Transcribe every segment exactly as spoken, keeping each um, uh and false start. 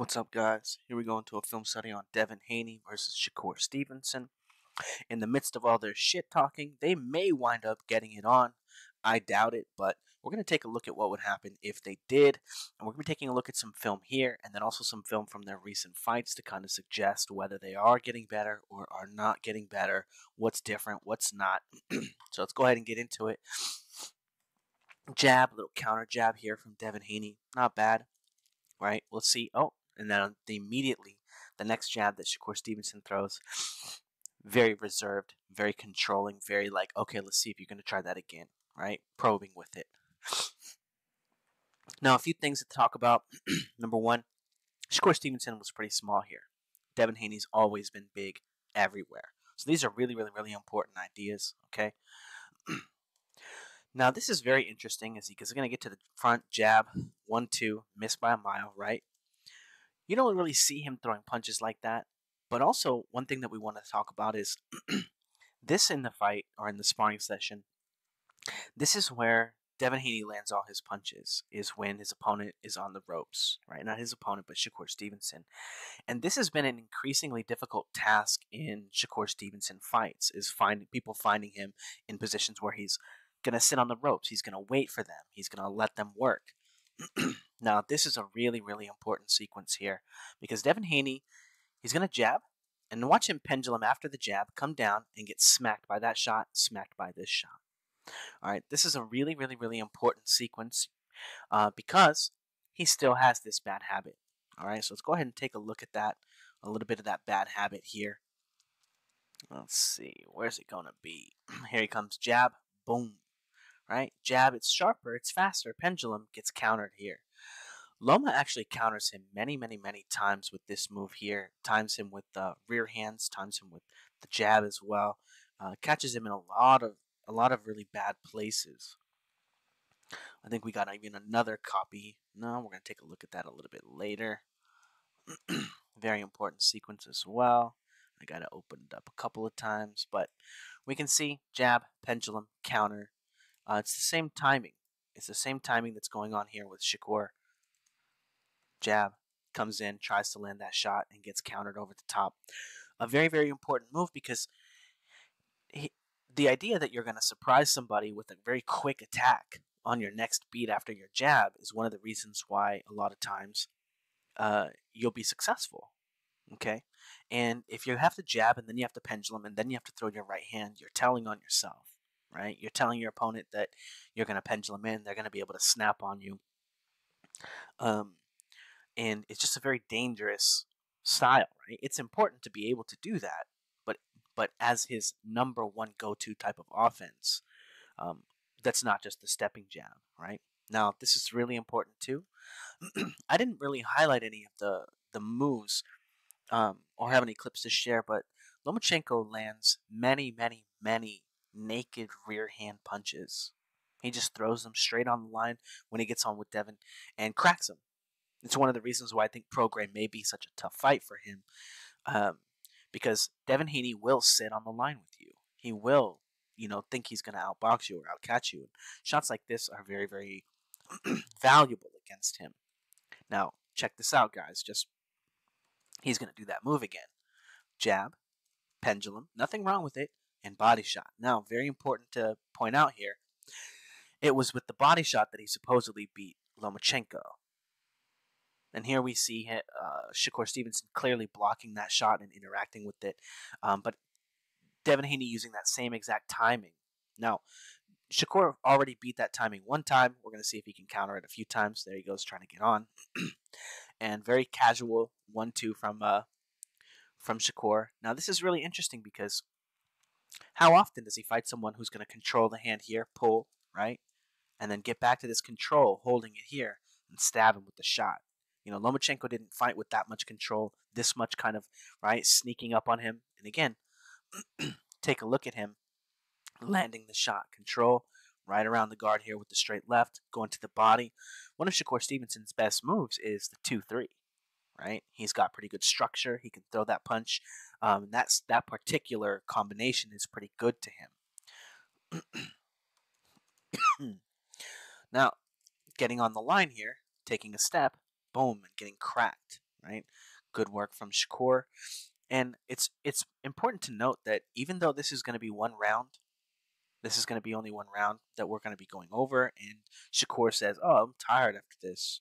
What's up, guys? Here we go into a film study on Devin Haney versus Shakur Stevenson. In the midst of all their shit talking, they may wind up getting it on. I doubt it, but we're going to take a look at what would happen if they did. And we're going to be taking a look at some film here and then also some film from their recent fights to kind of suggest whether they are getting better or are not getting better, what's different, what's not. So let's go ahead and get into it. Jab, little counter jab here from Devin Haney. Not bad, right? Let's see. Oh, and then immediately the next jab that Shakur Stevenson throws. Very reserved, very controlling, very like, okay, let's see if you're going to try that again, right? Probing with it. Now, a few things to talk about. Number one, Shakur Stevenson was pretty small here. Devin Haney's always been big everywhere. So these are really, really, really important ideas, okay? Now, this is very interesting as he's going to get to the front jab, one, two, missed by a mile, right? You don't really see him throwing punches like that. But also, one thing that we want to talk about is this in the fight, or in the sparring session, this is where Devin Haney lands all his punches, is when his opponent is on the ropes, right? Not his opponent, but Shakur Stevenson. And this has been an increasingly difficult task in Shakur Stevenson fights, is find, people finding him in positions where he's going to sit on the ropes. He's going to wait for them. He's going to let them work. Now, this is a really, really important sequence here because Devin Haney, he's going to jab, and watch him pendulum after the jab, come down, and get smacked by that shot, smacked by this shot. All right, this is a really, really, really important sequence uh, because he still has this bad habit. All right, so let's go ahead and take a look at that, a little bit of that bad habit here. Let's see, where's it going to be? Here he comes, jab, boom. All right, jab, it's sharper, it's faster, pendulum gets countered here. Loma actually counters him many, many, many times with this move here. Times him with the uh, rear hands. Times him with the jab as well. Uh, catches him in a lot of a lot of really bad places. I think we got even another copy. No, we're gonna take a look at that a little bit later. Very important sequence as well. I gotta open it up a couple of times, but we can see jab, pendulum, counter. Uh, it's the same timing. It's the same timing that's going on here with Shakur. Jab, comes in, tries to land that shot, and gets countered over the top. A very, very important move because he, the idea that you're going to surprise somebody with a very quick attack on your next beat after your jab is one of the reasons why a lot of times uh, you'll be successful. Okay, and if you have to jab and then you have to pendulum and then you have to throw your right hand, you're telling on yourself, right? You're telling your opponent that you're going to pendulum in, they're going to be able to snap on you. Um. And it's just a very dangerous style, right? It's important to be able to do that, but but as his number one go-to type of offense, um, that's not just the stepping jab, right? Now, this is really important too. I didn't really highlight any of the, the moves um, or have any clips to share, but Lomachenko lands many, many, many naked rear hand punches. He just throws them straight on the line when he gets on with Devin and cracks them. It's one of the reasons why I think Program may be such a tough fight for him um, because Devin Haney will sit on the line with you. He will, you know, think he's going to outbox you or outcatch you. And shots like this are very, very valuable against him. Now, check this out, guys. Just he's going to do that move again. Jab, pendulum, nothing wrong with it, and body shot. Now, very important to point out here, it was with the body shot that he supposedly beat Lomachenko. And here we see uh, Shakur Stevenson clearly blocking that shot and interacting with it. Um, but Devin Haney using that same exact timing. Now, Shakur already beat that timing one time. We're going to see if he can counter it a few times. There he goes trying to get on. And very casual one two from, uh, from Shakur. Now, this is really interesting because how often does he fight someone who's going to control the hand here, pull, right? And then get back to this control, holding it here, and stab him with the shot. You know, Lomachenko didn't fight with that much control, this much kind of, right, sneaking up on him. And again, take a look at him landing the shot. Control right around the guard here with the straight left, going to the body. One of Shakur Stevenson's best moves is the two three, right? He's got pretty good structure. He can throw that punch. Um, and that's, that particular combination is pretty good to him. Now, getting on the line here, taking a step. Boom, and getting cracked. right? Good work from Shakur. And it's it's important to note that even though this is going to be one round, this is going to be only one round that we're going to be going over, and Shakur says, oh, I'm tired after this.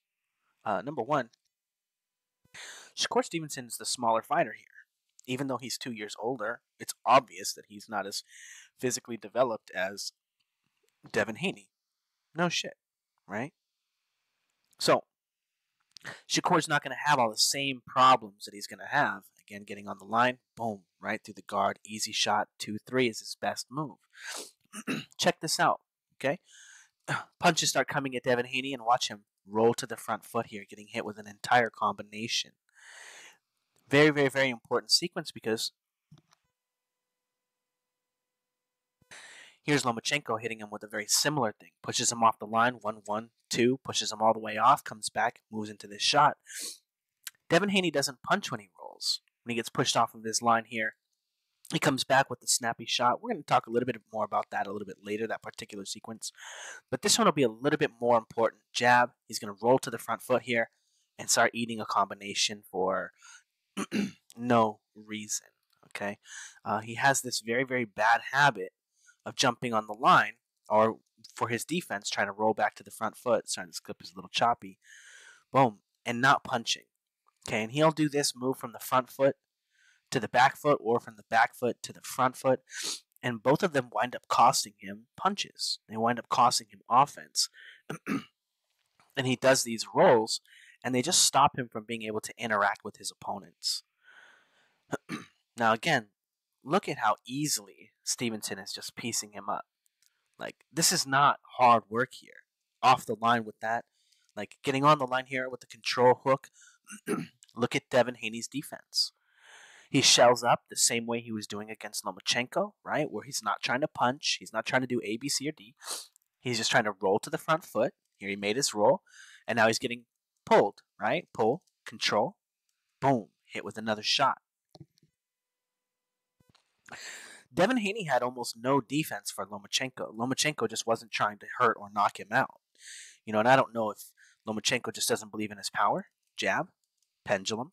Uh, number one, Shakur Stevenson is the smaller fighter here. Even though he's two years older, it's obvious that he's not as physically developed as Devin Haney. No shit, right? So, Shakur's not going to have all the same problems that he's going to have. Again, getting on the line, boom, right through the guard, easy shot, two three is his best move. Check this out, okay? Punches start coming at Devin Haney, and watch him roll to the front foot here, getting hit with an entire combination. Very, very, very important sequence, because here's Lomachenko hitting him with a very similar thing. Pushes him off the line, one one two, pushes him all the way off, comes back, moves into this shot. Devin Haney doesn't punch when he rolls. When he gets pushed off of his line here, he comes back with a snappy shot. We're going to talk a little bit more about that a little bit later, that particular sequence. But this one will be a little bit more important. Jab, he's going to roll to the front foot here and start eating a combination for no reason, okay? Uh, he has this very, very bad habit of jumping on the line, or for his defense, trying to roll back to the front foot, starting to clip his little choppy, boom, and not punching. Okay, and he'll do this move from the front foot to the back foot, or from the back foot to the front foot, and both of them wind up costing him punches. They wind up costing him offense. And he does these rolls, and they just stop him from being able to interact with his opponents. Now again, look at how easily Stevenson is just piecing him up. Like, this is not hard work here. Off the line with that, like getting on the line here with the control hook. Look at Devin Haney's defense. He shells up the same way he was doing against Lomachenko, right? Where he's not trying to punch. He's not trying to do A, B, C, or D. He's just trying to roll to the front foot. Here he made his roll, and now he's getting pulled, right? Pull, control, boom, hit with another shot. Devin Haney had almost no defense for Lomachenko. Lomachenko just wasn't trying to hurt or knock him out. You know, and I don't know if Lomachenko just doesn't believe in his power. Jab, pendulum,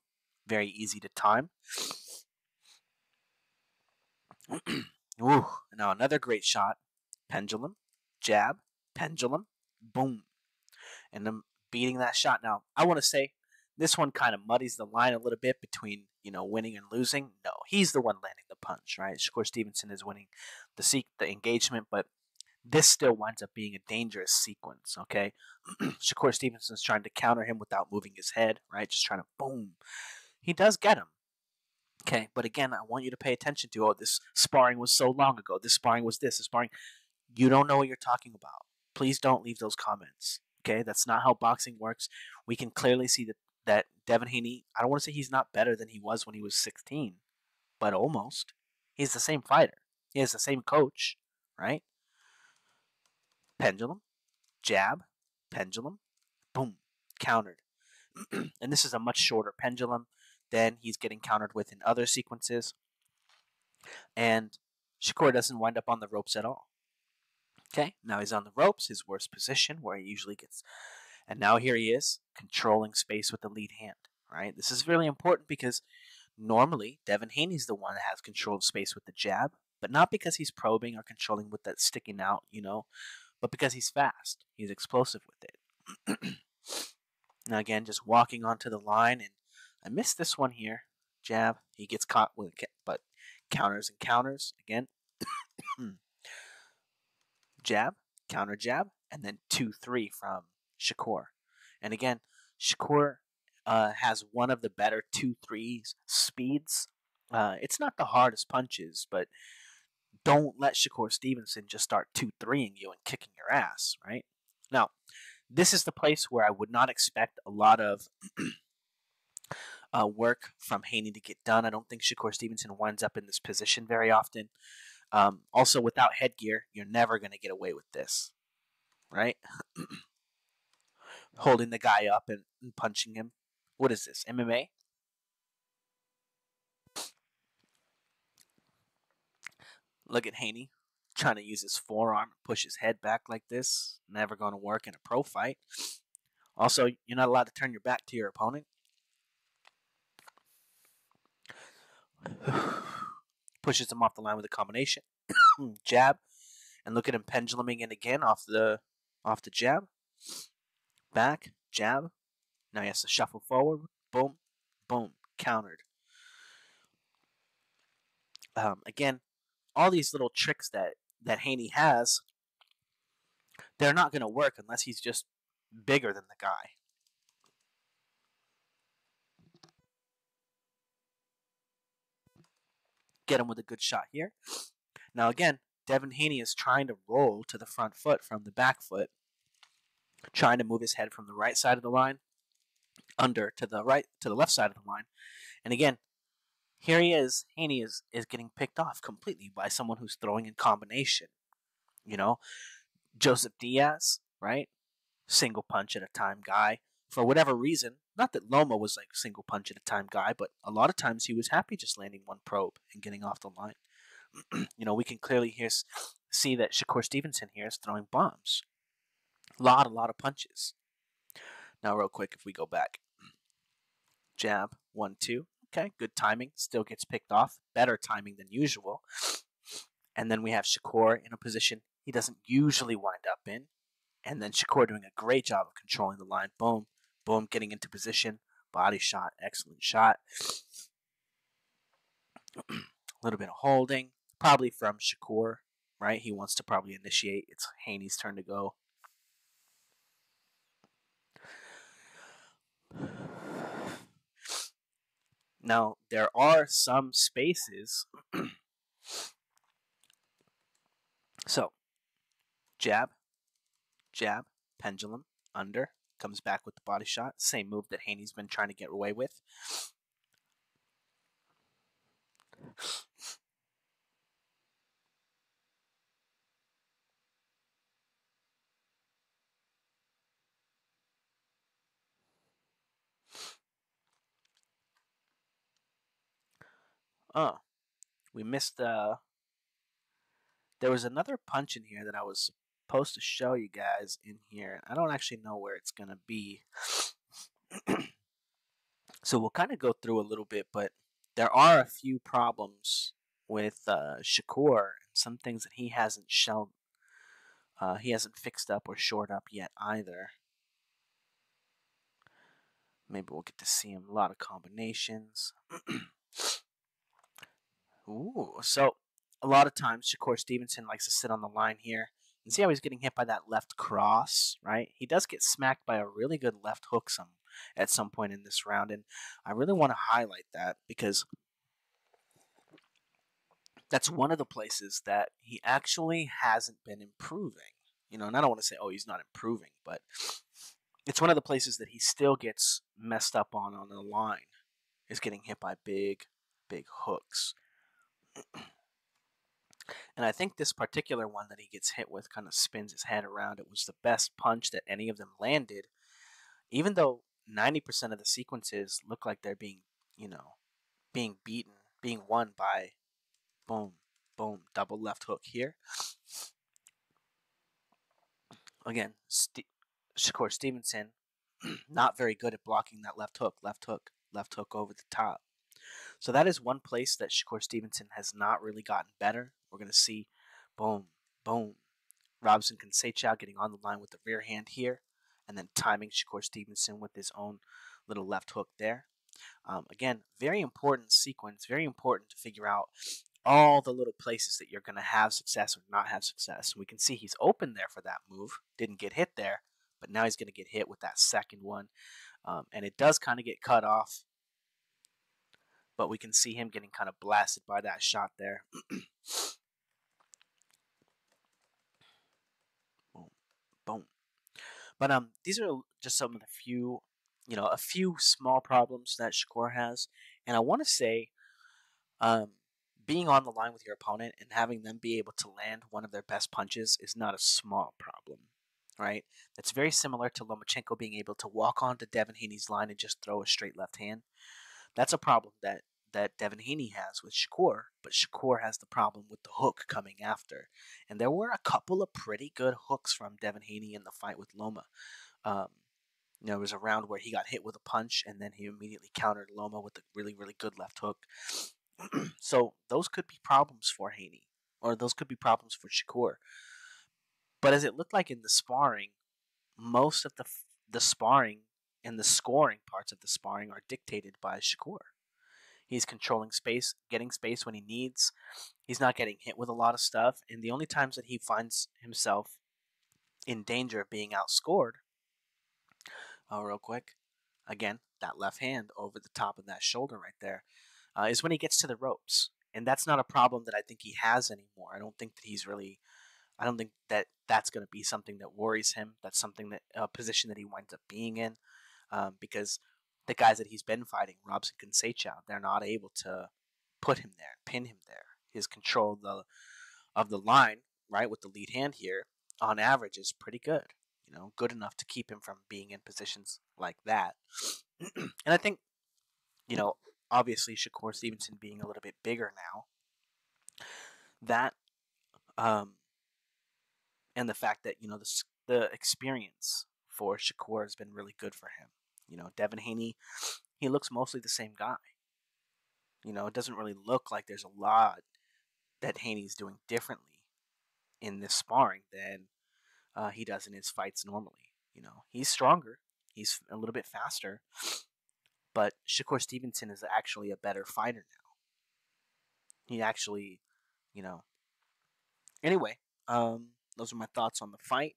very easy to time. Ooh, now another great shot. Pendulum, jab, pendulum, boom. And I'm beating that shot. Now, I want to say this one kind of muddies the line a little bit between, you know, winning and losing. No, he's the one landing the punch, right? Shakur Stevenson is winning the seek the engagement, but this still winds up being a dangerous sequence, okay? Shakur Stevenson's trying to counter him without moving his head, right? Just trying to boom. He does get him. Okay, but again, I want you to pay attention to, oh, this sparring was so long ago. This sparring was this. This sparring. You don't know what you're talking about. Please don't leave those comments, okay? That's not how boxing works. We can clearly see that, that Devin Haney, I don't want to say he's not better than he was when he was sixteen, but almost. He's the same fighter. He has the same coach, right? Pendulum, jab, pendulum, boom, countered. And this is a much shorter pendulum than he's getting countered with in other sequences. And Shakur doesn't wind up on the ropes at all. Okay, now he's on the ropes, his worst position where he usually gets. And now here he is, controlling space with the lead hand, right? This is really important because normally Devin Haney's the one that has control of space with the jab, but not because he's probing or controlling with that sticking out, you know, but because he's fast. He's explosive with it. Now again, just walking onto the line, and I missed this one here. Jab, he gets caught with a but counters and counters again. Jab, counter jab, and then two three from Shakur. And again, Shakur uh, has one of the better two three speeds. Uh, it's not the hardest punches, but don't let Shakur Stevenson just start two threeing you and kicking your ass, right? Now, this is the place where I would not expect a lot of uh, work from Haney to get done. I don't think Shakur Stevenson winds up in this position very often. Um, also, without headgear, you're never going to get away with this, right? Holding the guy up and, and punching him. What is this, M M A? Look at Haney trying to use his forearm and push his head back like this. Never going to work in a pro fight. Also, you're not allowed to turn your back to your opponent. pushes him off the line with a combination jab, and look at him penduluming in again off the off the jab, back jab. Now he has to shuffle forward, boom, boom, countered. Um, again, all these little tricks that that Haney has, they're not going to work unless he's just bigger than the guy. Get him with a good shot here. Now again, Devin Haney is trying to roll to the front foot from the back foot, trying to move his head from the right side of the line under to the right to the left side of the line. And again, here he is. Haney is is getting picked off completely by someone who's throwing in combination. You know, Joseph Diaz, right? Single punch at a time guy. For whatever reason, not that Loma was like single punch at a time guy, but a lot of times he was happy just landing one probe and getting off the line. You know, we can clearly hear, see that Shakur Stevenson here is throwing bombs. A lot, a lot of punches. Now, real quick, if we go back. Jab, one, two. Okay, good timing. Still gets picked off. Better timing than usual. And then we have Shakur in a position he doesn't usually wind up in. And then Shakur doing a great job of controlling the line. Boom. Boom, getting into position, body shot, excellent shot. A little bit of holding, probably from Shakur, right? He wants to probably initiate. It's Haney's turn to go. Now, there are some spaces. So, jab, jab, pendulum, under. Comes back with the body shot. Same move that Haney's been trying to get away with. Oh, we missed. Uh, there was another punch in here that I was supposed to show you guys in here. I don't actually know where it's going to be. So we'll kind of go through a little bit, but there are a few problems with uh, Shakur and some things that he hasn't shown. Uh, he hasn't fixed up or shored up yet either. Maybe we'll get to see him. A lot of combinations. Ooh, so a lot of times Shakur Stevenson likes to sit on the line here. And see how he's getting hit by that left cross, right? He does get smacked by a really good left hook some at some point in this round, and I really want to highlight that because that's one of the places that he actually hasn't been improving. You know, and I don't want to say, oh, he's not improving, but it's one of the places that he still gets messed up on on the line, is getting hit by big, big hooks. And I think this particular one that he gets hit with kind of spins his head around. It was the best punch that any of them landed, even though ninety percent of the sequences look like they're being, you know, being beaten, being won by boom, boom, double left hook here. Again, St- Shakur Stevenson, not very good at blocking that left hook, left hook, left hook over the top. So that is one place that Shakur Stevenson has not really gotten better. We're going to see, boom, boom, Robson Conceicao getting on the line with the rear hand here, and then timing Shakur Stevenson with his own little left hook there. Um, again, very important sequence, very important to figure out all the little places that you're going to have success or not have success. We can see he's open there for that move, didn't get hit there, but now he's going to get hit with that second one, um, and it does kind of get cut off. But we can see him getting kind of blasted by that shot there. Boom, boom. But um, these are just some of the few, you know, a few small problems that Shakur has. And I want to say, um, being on the line with your opponent and having them be able to land one of their best punches is not a small problem, right? That's very similar to Lomachenko being able to walk onto Devin Haney's line and just throw a straight left hand. That's a problem that, that Devin Haney has with Shakur, but Shakur has the problem with the hook coming after. And there were a couple of pretty good hooks from Devin Haney in the fight with Loma. Um, you know, there was a round where he got hit with a punch, and then he immediately countered Loma with a really, really good left hook. So those could be problems for Haney, or those could be problems for Shakur. But as it looked like in the sparring, most of the the sparring and the scoring parts of the sparring are dictated by Shakur. He's controlling space, getting space when he needs. He's not getting hit with a lot of stuff. And the only times that he finds himself in danger of being outscored, oh, real quick, again, that left hand over the top of that shoulder right there, uh, is when he gets to the ropes. And that's not a problem that I think he has anymore. I don't think that he's really, I don't think that that's going to be something that worries him. That's something that, a position that he winds up being in, um, because the guys that he's been fighting, Robson Conceicao, they're not able to put him there, pin him there. His control of the, of the line, right, with the lead hand here, on average is pretty good. You know, good enough to keep him from being in positions like that. And I think, you know, obviously Shakur Stevenson being a little bit bigger now, that, um, and the fact that, you know, the, the experience for Shakur has been really good for him. You know, Devin Haney, he looks mostly the same guy. You know, it doesn't really look like there's a lot that Haney's doing differently in this sparring than uh, he does in his fights normally. You know, he's stronger, he's a little bit faster, but Shakur Stevenson is actually a better fighter now. He actually, you know, anyway, um, those are my thoughts on the fight.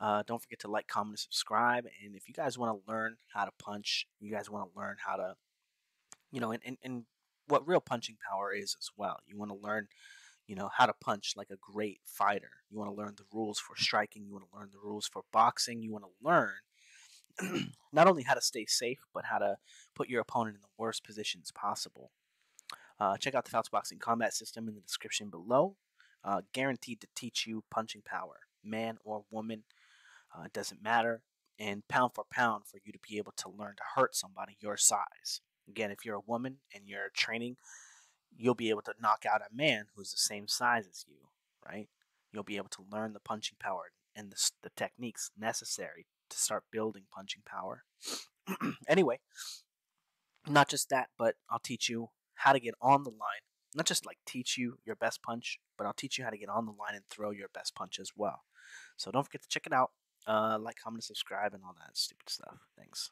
Uh, don't forget to like, comment, and subscribe. And if you guys want to learn how to punch, you guys want to learn how to, you know, and, and, and what real punching power is as well. You want to learn, you know, how to punch like a great fighter. You want to learn the rules for striking. You want to learn the rules for boxing. You want to learn not only how to stay safe, but how to put your opponent in the worst positions possible. Uh, check out the Fouts Boxing Combat System in the description below. Uh, guaranteed to teach you punching power, man or woman. Uh, it doesn't matter, and pound for pound for you to be able to learn to hurt somebody your size. Again, if you're a woman and you're training, you'll be able to knock out a man who's the same size as you, right? You'll be able to learn the punching power and the, the techniques necessary to start building punching power. Anyway, not just that, but I'll teach you how to get on the line. Not just like teach you your best punch, but I'll teach you how to get on the line and throw your best punch as well. So don't forget to check it out. Uh, like, comment, and subscribe, and all that stupid stuff. Thanks.